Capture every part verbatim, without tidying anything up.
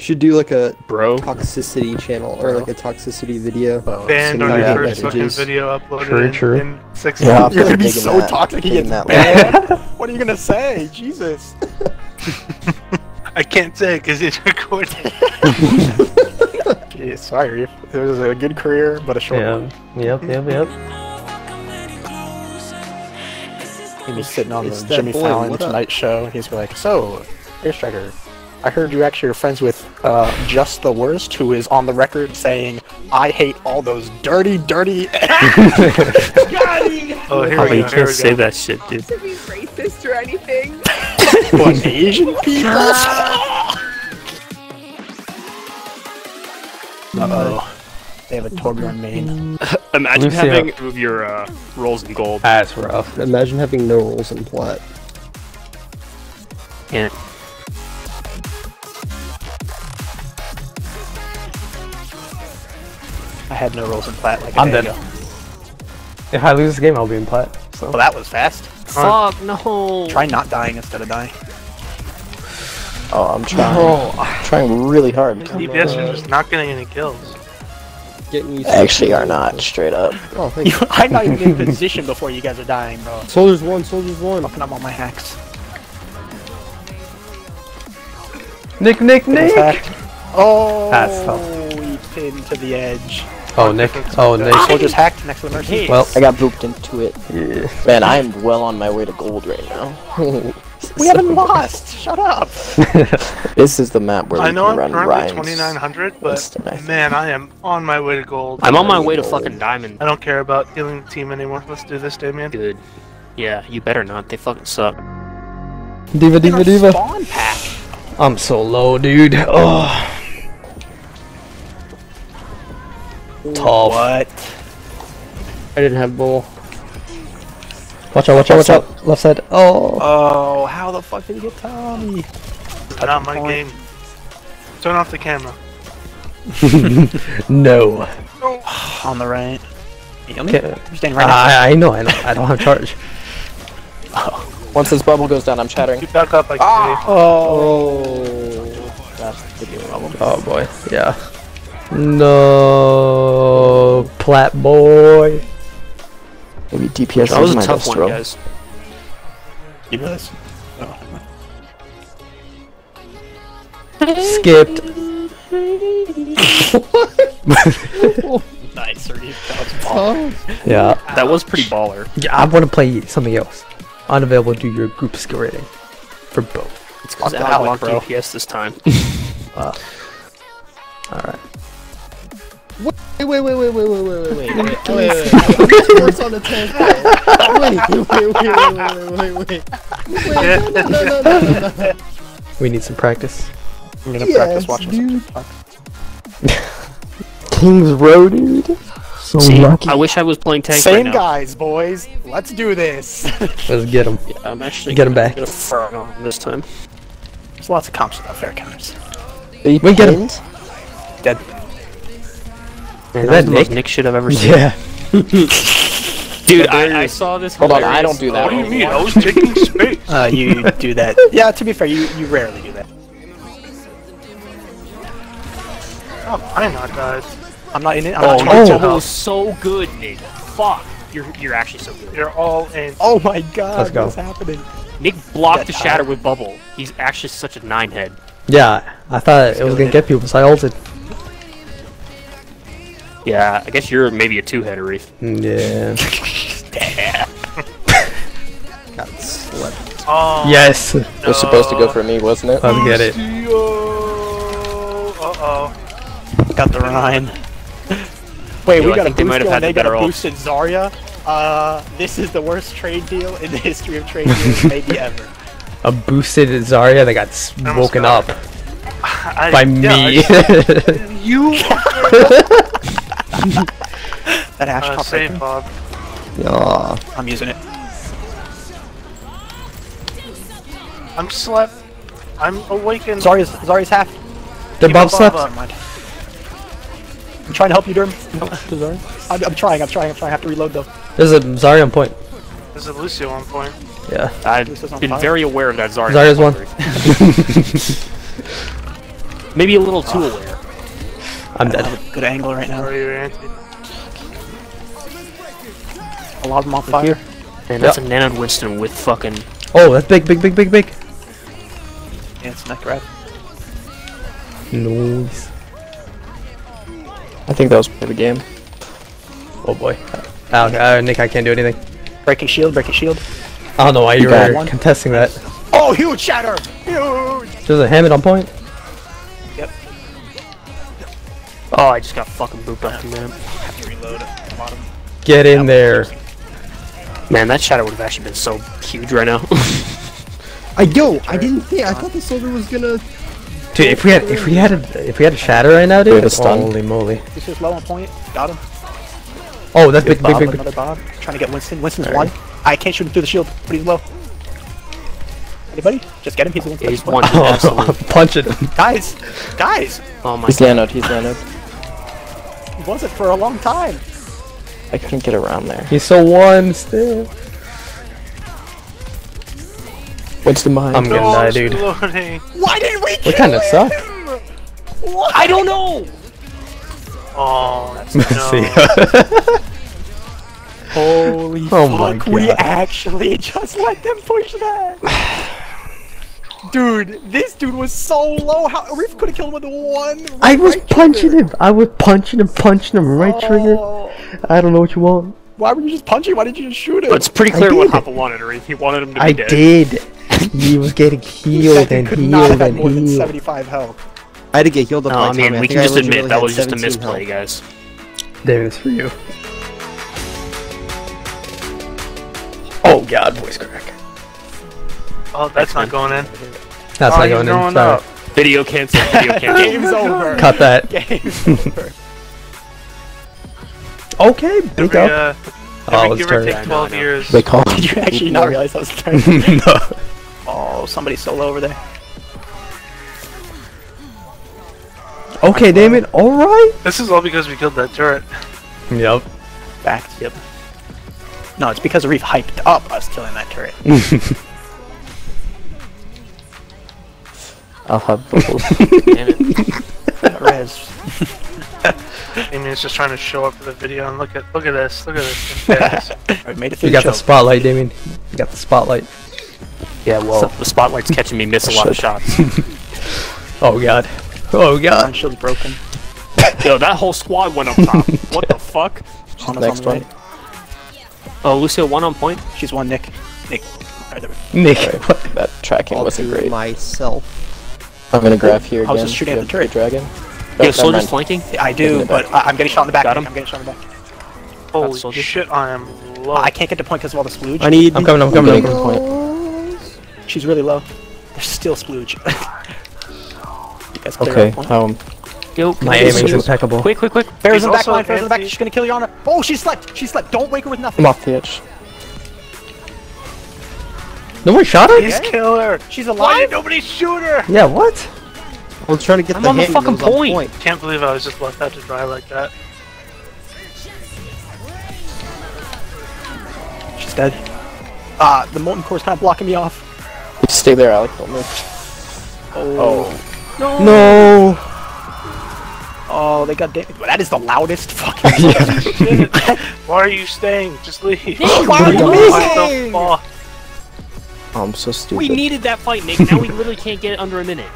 should do like a bro toxicity channel or like a toxicity video. Oh, banned on your first fucking video uploaded true, true. In, in six yeah, months. You're gonna be so that, toxic he gets banned. What are you gonna say? Jesus. I can't say because it's recorded. Jeez, sorry. It was a good career, but a short yeah. one. Yep, yep, yep. He was sitting on it's the Jimmy boy, Fallon Tonight up? Show. He's like, so, Airstriker, I heard you actually are friends with uh, Just the Worst, who is on the record saying, I hate all those dirty, dirty. Oh, here oh, we go. You can't here we say go. That shit, dude. To be racist or anything. What, Asian people? Uh oh. They have a Torbjorn main. Imagine Lucio. Having all of your uh, rolls in gold. That's rough. Imagine having no rolls in plat. Yeah. I had no rolls in plat like a I'm dead. Ago. If I lose this game, I'll be in plat. So. Well, that was fast. Fuck, oh, no. Try not dying instead of dying. Oh, I'm trying. Oh. I'm trying really hard. D P S are just not getting any kills. Getting you actually are not, straight up. Oh, thank you. I'm not even in position before you guys are dying, bro. Soldiers one, soldiers one. Fucking up all my hacks. Nick, Nick, Nick! Oh, that's tough. He pinned to the edge. Oh, Nick. Oh, Nick. Soldiers hacked next to the mercy. Well, I got booped into it. Yeah. Man, I am well on my way to gold right now. We haven't lost! Shut up! This is the map where I we know can I'm run rhymes. I know I'm twenty-nine hundred, but Winston, I man, I am on my way to gold. I'm on my way to gold. Fucking diamond. I don't care about healing the team anymore. Let's do this, Damien. Good. Yeah, you better not. They fucking suck. Diva, Diva, Diva. Spawn pack. I'm so low, dude. Oh. Tall. What? I didn't have bull. Watch out, watch out, watch out. Left side. Oh. Oh, how the fuck did he get Tommy? Not my game. Turn off the camera. No. No. On the right. Yummy. You're standing right now. I know, I know. I don't have charge. Oh. Once this bubble goes down, I'm chattering. You back up like ah. Oh. That's the video problem. Oh boy. Yeah. No, plat boy. Maybe D P S that was my a tough one, throw. Guys. You guys? Oh. Skipped. Nice, thirty. That was baller. Yeah, that was pretty baller. Yeah, I want to play something else. Unavailable due to your group skill rating for both. It's because I locked D P S this time. uh, all right. Wait, wait, wait, wait, wait, wait, wait, wait, wait, wait, wait, wait, on the tank. Wait, wait, wait, wait, wait, wait, wait, wait, no, no, no, no, no, no. We need some practice. I'm gonna yes, practice watching dude. Some TikTok. Kings Row, dude. So see, lucky. I wish I was playing tank same right now. Same guys, boys. Let's do this. Let's get him. Yeah, I'm actually get him back. Get a fern on him this time. There's lots of comps without fair counters. We get him. Dead. Man, is that the Nick? Most Nick shit I've ever seen. Yeah. Dude, I, I saw this. Hold on, I don't do that. What do you mean? I was taking space. Uh, you do that. Yeah, to be fair, you, you rarely do that. Oh, I'm not, guys. I'm not in it. I'm oh, not oh, that was so good, Nick. Fuck. You're, you're actually so good. They're all in. Oh my god, let's go. What's happening? Nick blocked the shatter with bubble. He's actually such a nine head. Yeah, I thought Let's it was go gonna in. Get people, so I ulted. Yeah, I guess you're maybe a two-header, Reef. Yeah. Got slept. Oh, yes! No. It was supposed to go for me, wasn't it? I'll get it. Uh-oh. Got the Rhine. Wait, Yo, we got a boost deal and they got a boost in Zarya. Uh, this is the worst trade deal in the history of trade deals, maybe ever. A boosted Zarya that got woken up. I, by me. Yeah, you... That ash uh, safe, Bob. Yeah. I'm using it. I'm slept. I'm awakened. Zarya's, Zarya's half. They're both slept. Bob, uh, I'm trying to help you, Durham. I'm, I'm trying, I'm trying, I'm trying. I have to reload though. There's a Zarya on point. There's a Lucio on point. Yeah. I've been fire. Very aware of that Zarya. Zarya's one. Maybe a little too aware. I'm at a good angle right now. I lobbed him off fire. Man, that's yep. a nanoed Winston with fucking... Oh, that's big, big, big, big, big. Yeah, it's neck grab. Nice. I think that was part of the game. Oh boy. Oh, uh, Nick, I can't do anything. Break his shield, break his shield. I don't know why you were contesting that. Oh, huge shatter! Huge! There's a Hammond on point. Yep. Oh, I just got fucking booped up from him. Have to reload at the bottom. Get in there. Man, that shadow would have actually been so huge right now. I yo, I didn't think. I thought the soldier was gonna. Dude, if we had, if we had, a, if we had a shatter right now, dude. Holy moly. This is low on point. Got him. Oh, that's big, big, big, big. Another Bob. Trying to get Winston. Winston's right. one. I can't shoot him through the shield, but he's low. Anybody? Just get him. He's, yeah, he's one. Oh, absolutely. Punch it. Guys, guys. Oh my. He's landed. He's landed. He was it for a long time. I couldn't get around there. He's so one still. What's the mind? I'm gonna oh, die, dude. Lordy. Why did we kill him? What kind of suck? What? I don't know. Oh, that's no. Holy oh fuck! My we actually just let them push that. Dude, this dude was so low. How Reef could have killed him with one. Right I was right punching trigger. him. I was punching him, punching him right oh. trigger. I don't know what you want. Why were you just punching? Why did you just shoot him? But it's pretty clear what Hoppa wanted. Reef, he wanted him to be I dead. I did. He was getting healed and healed not have and more healed. Than seventy-five health. I had to get healed up. No, I mean time. we I can just admit really that was just a misplay, health. guys. There is for you. Oh god, voice crack. Oh, that's, that's not going in. That's oh, not going in. Going Sorry. Up. Video cancel. Video cancel. Game's over. Cut that. Game's over. Okay, big up. Uh, oh, give or take twelve years. They call. Did you actually not realize I was turning? No. Oh, somebody's so low over there. Okay, Damien. All right. This is all because we killed that turret. Yep. Back. Yep. No, it's because Reef hyped up us killing that turret. I'll have bubbles. Damn it. Res. Damien's just trying to show up for the video and look at look at this, look at this. Look at this. I made it through you the got show. the spotlight, Damien. You got the spotlight. Yeah, well, so the spotlight's catching me miss a lot of shots. Oh god. Oh god. My shield's broken. Yo, that whole squad went up top. What the fuck? On next one. Right. Oh, Lucio one on point. She's one, Nick. Nick. Right, Nick. Right. That tracking I'll wasn't great. myself. I'm gonna grab here again. I was just shooting at the turret. Dragon. Yo, soldier's flanking? I do, but I I'm getting shot in the back. Got him. I'm getting shot in the back. Holy shit, I am low. Uh, I can't get to point because of all the splooge. I need... I'm coming, I'm coming, I'm coming. Point. She's really low. There's still splooge. Okay, um... Yo, my aiming's impeccable. Quick, quick, quick! Farrah's in the back line, Farrah's in the back, she's gonna kill your honor. Oh, she slept! She slept! Don't wake her with nothing! I'm off the edge. Nobody shot her? Please okay. kill her! She's alive! Why did nobody shoot her? Yeah, what? I was trying to get I'm the I'm on the fucking point. point! Can't believe I was just left out to dry like that. She's dead. Ah, uh, the molten core's kind of blocking me off. Just stay there, Alec, don't move. Oh. oh. No! No! Oh, they got damaged. That is the loudest fucking shit. Why are you staying? Just leave. Why, Why are you leaving? Oh, I'm so stupid. We needed that fight, Nick. Now we literally can't get it under a minute.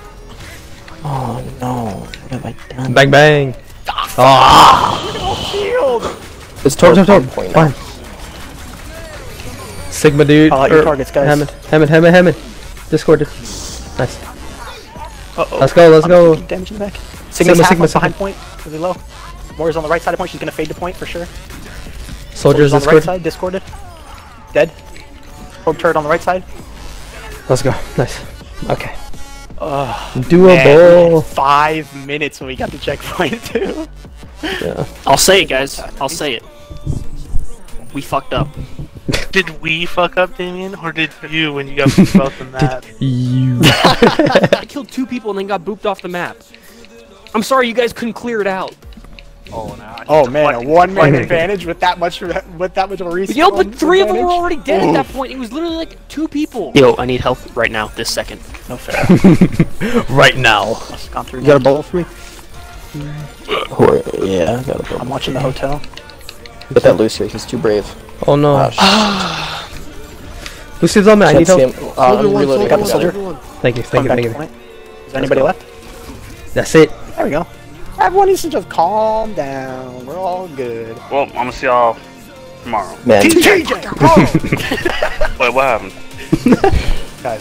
Oh, no. What have I done? Bang, bang. Ah! Oh. Look at the shield. It's Torb, Torb, Torb. Fine. Sigma, dude. I like your targets, guys. Hammond, Hammond, Hammond, Hammond. Discorded. Nice. Uh-oh. Let's go, let's I'm go. Damage in the back. Sigma's Sigma, Sigma, Sigma. behind point, really low. Moore's on the right side of point, she's gonna fade to point for sure. Soldier's, Soldier's on the right side, discorded. Dead. Probe turret on the right side. Let's go, nice. Okay. Uh, Doable. Five minutes when we got to checkpoint too. Yeah. I'll say it, guys, I'll say it. We fucked up. Did we fuck up, Damien, or did you when you got booped off the map? Did you. I killed two people and then got booped off the map. I'm sorry you guys couldn't clear it out. Oh, no, oh man, a one-man advantage with that much with that much of a resource. Yo, but three advantage? of them were already dead Oof. at that point. It was literally like two people. Yo, I need health right now, this second. No fair. Right now. You got a bubble for me? Yeah, I got a bubble. I'm watching the hotel. Get that Lucio, he's too brave. Oh no. Oh, Lucio's on me, I need help. Uh, I'm reloading. I got the soldier. Thank you, thank you, thank you. Is there anybody left? That's it. There we go. Everyone needs to just calm down. We're all good. Well, I'm gonna see y'all tomorrow. Man. T J! Oh! Wait, what happened? Guys,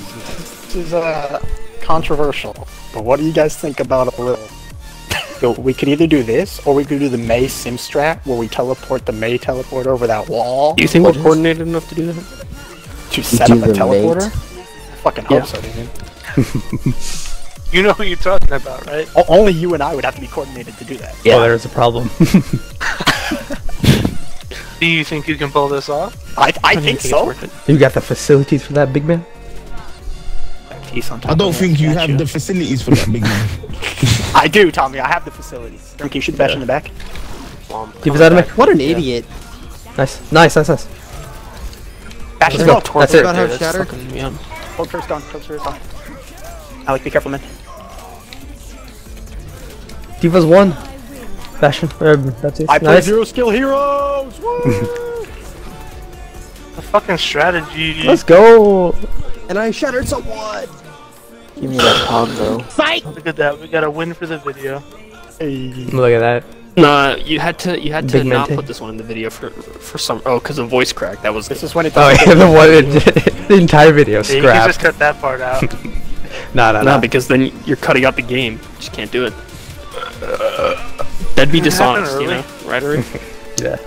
this is uh, controversial. But what do you guys think about a little? So we could either do this, or we could do the May sim strat, where we teleport the May teleporter over that wall. Do you think we're coordinated enough to do that? To set up a teleporter? I fucking hope so, Damien. You know who you're talking about, right? O only you and I would have to be coordinated to do that. Yeah, oh, there's a problem. Do you think you can pull this off? I, I, I think, think so. You got the facilities for that, big man? I don't think you have you. the facilities for that, big man. I do, Tommy. I have the facilities. Drink, you should bash yeah. in the back. Well, Give us out of me. What an yeah. idiot. Nice, nice, nice, nice. Bash is gone. That's it. That's shatter. Fucking, yeah. Hold first on. Hold first on. Alec, be careful, man. Diva's one. Fashion. Um, that's it. I play nice. Zero skill heroes! Woo! The fucking strategy. Let's go! And I shattered someone! Give me that combo. Fight! Look at that, we got a win for the video. Hey. Look at that. No, you had to you had Big to not take. put this one in the video for for some oh because of voice crack. That was this is when it Oh yeah, the one it, the entire video yeah, scrapped. You can just cut that part out. Nah, nah, nah, nah. Because then you're cutting out the game. You just can't do it. Uh, That'd be dishonest, you know? Right, Ari? Yeah.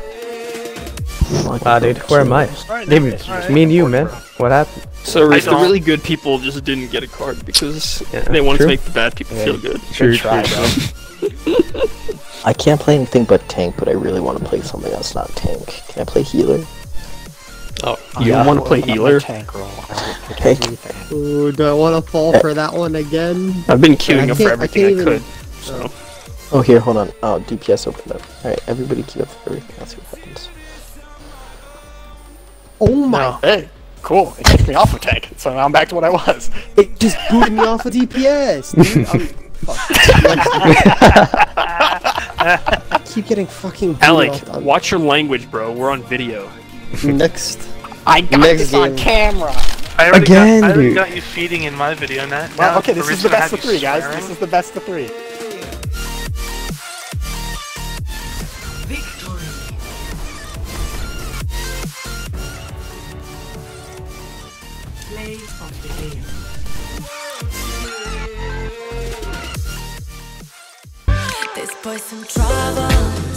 Wow, dude, where am I? Right, David, it's right. me and you, man. What happened? So I the don't. really good people just didn't get a card because yeah, they wanted true. to make the bad people yeah, feel good. Sure, try, bro. I can't play anything but tank, but I really want to play something else not tank. Can I play healer? Oh, you yeah, want to play healer? Tank roll. Okay. Ooh, do I want to fall yeah. for that one again? I've been queuing up for everything I, I even... could. So. Oh, here, hold on. Oh, D P S opened up. All right, everybody queue up for everything. Let's see what happens. Oh my! No. Hey, cool. It kicked me off of tank, so now I'm back to what I was. It just booted me off of D P S. Dude. I'm... Fuck. I keep getting fucking. Alec, watch your language, bro. We're on video. Next. I got Next this game. on camera. I already, Again, got, I already dude. got you feeding in my video now. Well, now okay, this is the best of three, guys. This is the best of three. Victory. Play of the game. There's boy some trouble.